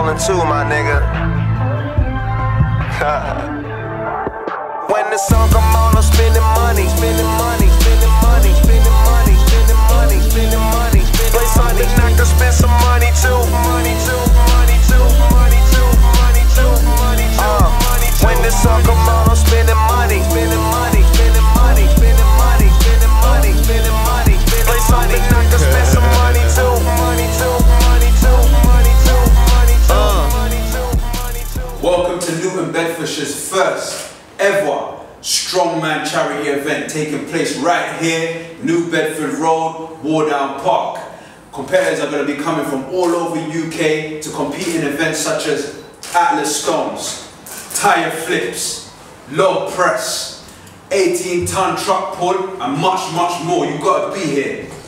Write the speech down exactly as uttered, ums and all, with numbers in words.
falling too, my nigga. When the song come on, I'm spending money, spending money, spending money, spending money, spending money, spending money. Play something I can spend some money too, money too, money too, money too, money too, money too. When the song come on, I'm spending money, spending money, spending money, spending money, spending money, spending money. Play something I can spend some money too, money too, money too, money too, money too, money too. Welcome to Newton Bedfordshire's first ever strongman charity event taking place right here, New Bedford Road, Wardown Park. Competitors are going to be coming from all over U K to compete in events such as Atlas Stones, tyre flips, log press, eighteen ton truck pull and much much more. You've got to be here.